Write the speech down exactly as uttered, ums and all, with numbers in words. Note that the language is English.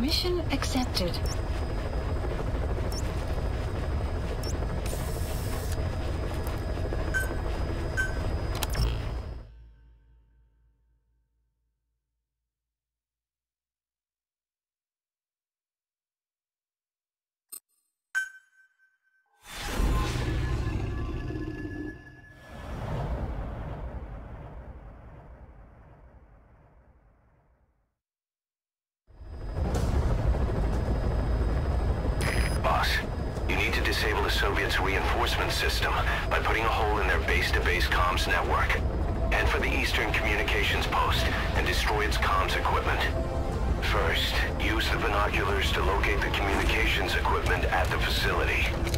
Mission accepted. Disable the Soviets' reinforcement system by putting a hole in their base-to-base comms network. Head for the Eastern Communications Post and destroy its comms equipment. First, use the binoculars to locate the communications equipment at the facility.